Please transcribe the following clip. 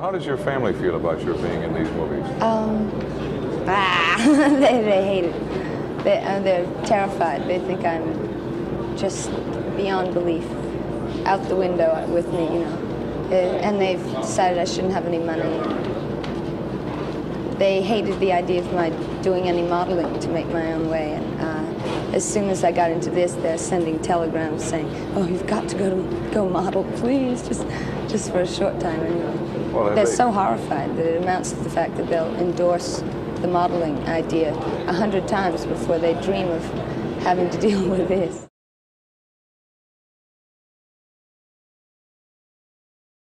How does your family feel about your being in these movies? They hate it. They're terrified. They think I'm just beyond belief, out the window with me, you know. And they've decided I shouldn't have any money. They hated the idea of my doing any modeling to make my own way. And, as soon as I got into this, they're sending telegrams saying, "Oh, you've got to go model, please, just for a short time." Anyway, well, they're so horrified that it amounts to the fact that they'll endorse the modeling idea 100 times before they dream of having to deal with this.